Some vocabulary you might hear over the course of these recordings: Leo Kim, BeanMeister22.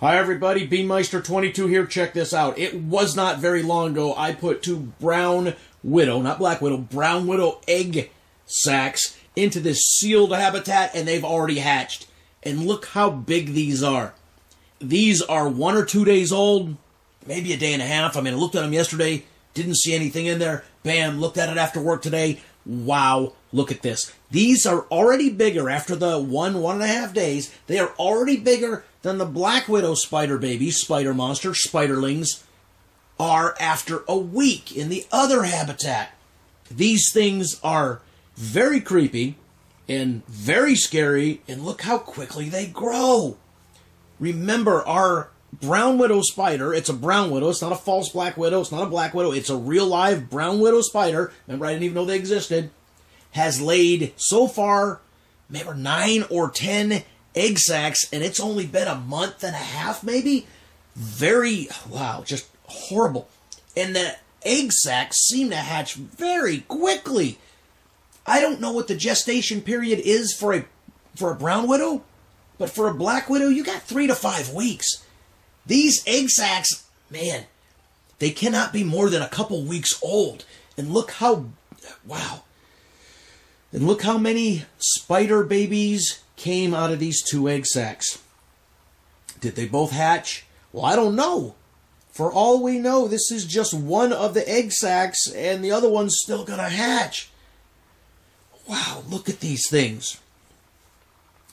Hi everybody, Beanmeister22 here. Check this out. It was not very long ago I put two brown widow, not black widow, brown widow egg sacs into this sealed habitat and they've already hatched. And look how big these are. These are 1 or 2 days old, maybe a day and a half. I mean, I looked at them yesterday, didn't see anything in there. Bam, looked at it after work today. Wow, look at this. These are already bigger after the one and a half days. They are already bigger than the black widow spider babies, spider monster, spiderlings are after a week in the other habitat. These things are very creepy and very scary, and look how quickly they grow. Remember our brown widow spider, it's a brown widow, it's not a false black widow, it's not a black widow, it's a real live brown widow spider, remember I didn't even know they existed, has laid so far, maybe 9 or 10 egg sacs, and it's only been a month and a half maybe? Very, wow, just horrible. And the egg sacs seem to hatch very quickly. I don't know what the gestation period is for a brown widow, but for a black widow, you got 3 to 5 weeks. These egg sacs, man, they cannot be more than a couple weeks old. And look how, wow. And look how many spider babies came out of these two egg sacs. Did they both hatch? Well, I don't know. For all we know, this is just one of the egg sacs and the other one's still gonna hatch. Wow, look at these things.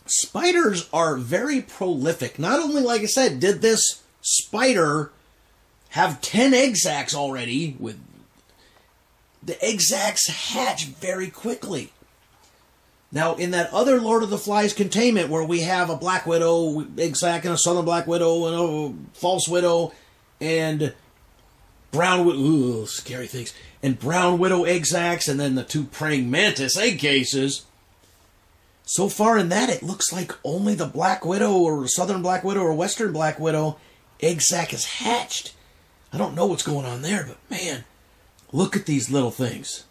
Spiders are very prolific. Not only, like I said, did this spider have 10 egg sacs already, with the egg sacs hatch very quickly. Now, in that other Lord of the Flies containment where we have a black widow egg sac and a southern black widow and a false widow and brown widow, ooh, scary things, and brown widow egg sacs and then the two praying mantis egg cases. So far in that, it looks like only the black widow or southern black widow or western black widow egg sac is hatched. I don't know what's going on there, but man, look at these little things.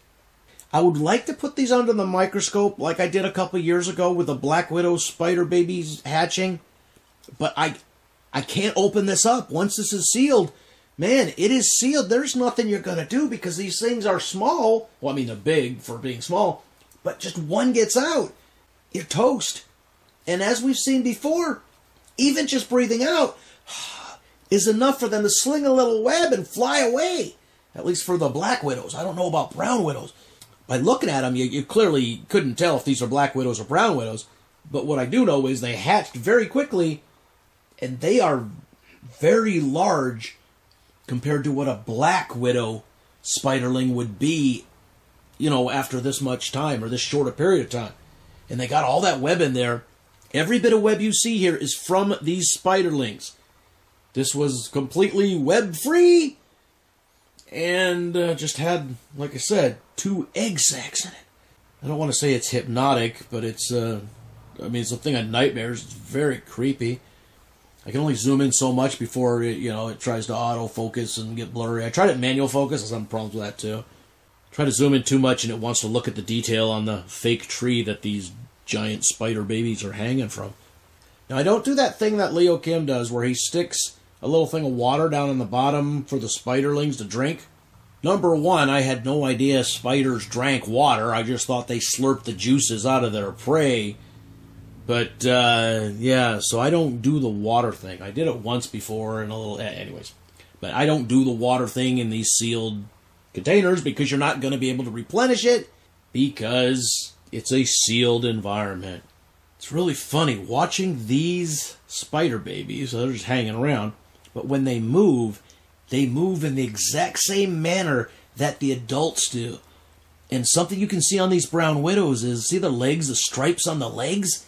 I would like to put these under the microscope like I did a couple years ago with the black widow spider babies hatching, but I can't open this up. Once this is sealed, man, it is sealed. There's nothing you're going to do because these things are small. Well, I mean, they're big for being small, but just one gets out, you're toast. And as we've seen before, even just breathing out is enough for them to sling a little web and fly away, at least for the black widows. I don't know about brown widows. By looking at them, you clearly couldn't tell if these are black widows or brown widows, but what I do know is they hatched very quickly, and they are very large compared to what a black widow spiderling would be, you know, after this much time or this short a period of time. And they got all that web in there. Every bit of web you see here is from these spiderlings. This was completely web-free and just had, like I said, 2 egg sacs in it. I don't want to say it's hypnotic, but it's, I mean, it's a thing of nightmares. It's very creepy. I can only zoom in so much before, it tries to auto-focus and get blurry. I tried it manual focus. I was having problems with that, too. Try to zoom in too much and it wants to look at the detail on the fake tree that these giant spider babies are hanging from. Now, I don't do that thing that Leo Kim does where he sticks a little thing of water down on the bottom for the spiderlings to drink. Number one, I had no idea spiders drank water. I just thought they slurped the juices out of their prey. But, yeah, so I don't do the water thing. I did it once before and a little... Anyways, but I don't do the water thing in these sealed containers because you're not going to be able to replenish it because it's a sealed environment. It's really funny watching these spider babies, they're just hanging around, but when they move in the exact same manner that the adults do. And something you can see on these brown widows is, see the legs, the stripes on the legs?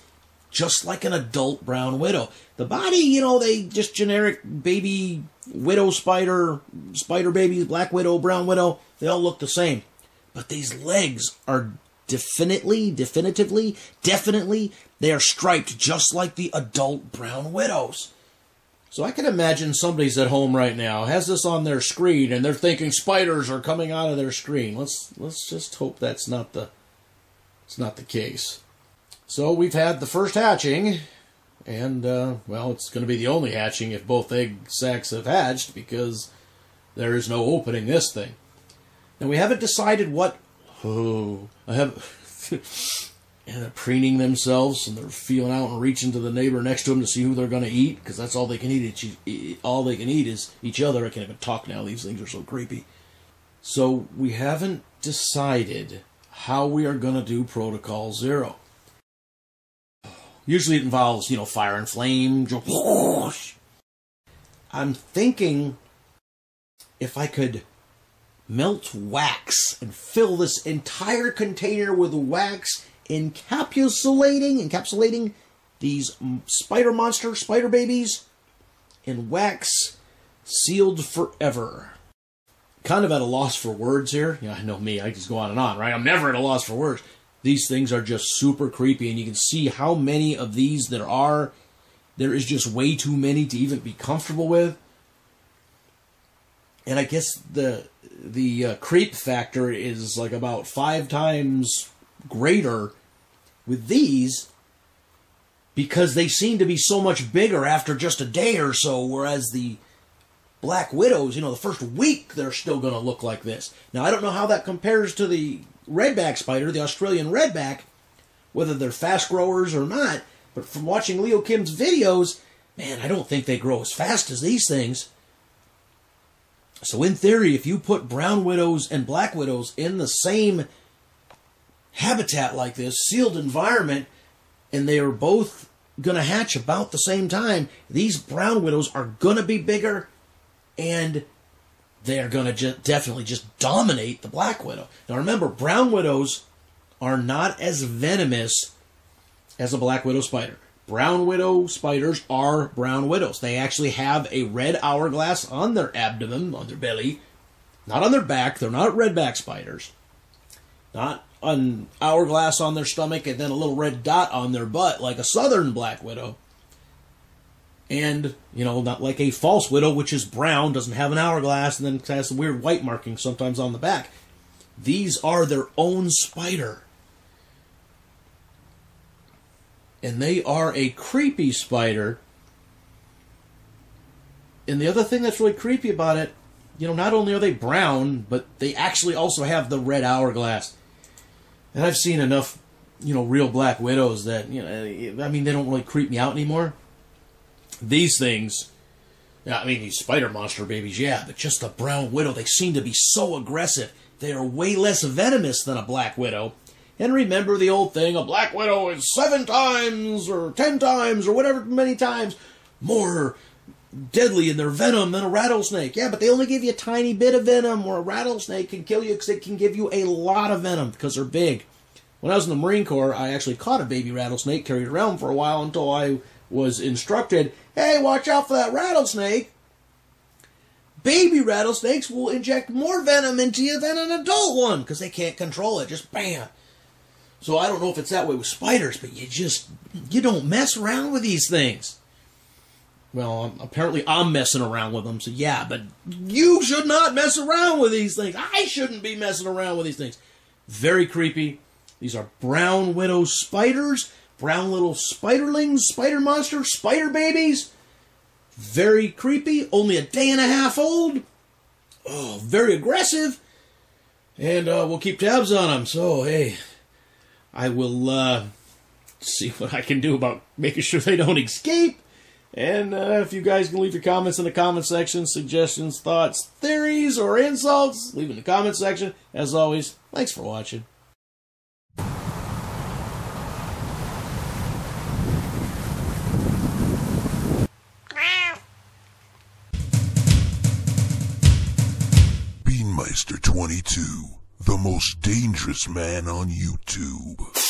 Just like an adult brown widow. The body, you know, they just generic baby widow spider, spider babies, black widow, brown widow, they all look the same. But these legs are definitely, they are striped just like the adult brown widows. So I can imagine somebody's at home right now, has this on their screen, and they're thinking spiders are coming out of their screen. Let's just hope that's not the case. So we've had the first hatching, And, well, it's going to be the only hatching if both egg sacs have hatched, because there is no opening this thing. Now, we haven't decided what... Oh, I have... And they're preening themselves, and they're feeling out and reaching to the neighbor next to them to see who they're going to eat, because that's all they can eat. All they can eat is each other. I can't even talk now. These things are so creepy. So we haven't decided how we are going to do Protocol Zero. Usually it involves, you know, fire and flame. I'm thinking if I could melt wax and fill this entire container with wax, encapsulating these spider monster, spider babies in wax, sealed forever. Kind of at a loss for words here. Yeah, I know me, I just go on and on, right? I'm never at a loss for words. These things are just super creepy, and you can see how many of these there are. There is just way too many to even be comfortable with. And I guess the creep factor is like about 5 times... greater with these, because they seem to be so much bigger after just a day or so, whereas the Black Widows, you know, the first week they're still going to look like this. Now, I don't know how that compares to the redback spider, the Australian redback, whether they're fast growers or not, but from watching Leo Kim's videos, man, I don't think they grow as fast as these things. So in theory, if you put brown widows and black widows in the same habitat like this, sealed environment, and they are both going to hatch about the same time, these brown widows are going to be bigger, and they're going to definitely just dominate the black widow. Now remember, brown widows are not as venomous as a black widow spider. Brown widow spiders are brown widows. They actually have a red hourglass on their abdomen, on their belly, not on their back. They're not redback spiders. Not an hourglass on their stomach and then a little red dot on their butt like a southern black widow. And, you know, not like a false widow, which is brown, doesn't have an hourglass, and then has some weird white markings sometimes on the back. These are their own spider. And they are a creepy spider. And the other thing that's really creepy about it, you know, not only are they brown, but they actually also have the red hourglass. And I've seen enough, you know, real black widows that, you know, I mean, they don't really creep me out anymore. These things, I mean, these spider monster babies, yeah, but just the brown widow, they seem to be so aggressive. They are way less venomous than a black widow. And remember the old thing, a black widow is 7 times or 10 times or whatever many times more deadly in their venom than a rattlesnake. Yeah, but they only give you a tiny bit of venom, where a rattlesnake can kill you because it can give you a lot of venom because they're big. When I was in the Marine Corps, I actually caught a baby rattlesnake, carried it around for a while until I was instructed, hey, watch out for that rattlesnake. Baby rattlesnakes will inject more venom into you than an adult one because they can't control it. Just bam. So I don't know if it's that way with spiders, but you don't mess around with these things. Well, apparently I'm messing around with them, so yeah, but you should not mess around with these things. I shouldn't be messing around with these things. Very creepy. These are brown widow spiders, brown little spiderlings, spider monsters, spider babies. Very creepy, only a day and a half old. Oh, very aggressive. And we'll keep tabs on them, so hey, I will see what I can do about making sure they don't escape. And if you guys can leave your comments in the comment section, suggestions, thoughts, theories, or insults, leave in the comment section. As always, thanks for watching. Beanmeister 22, the most dangerous man on YouTube.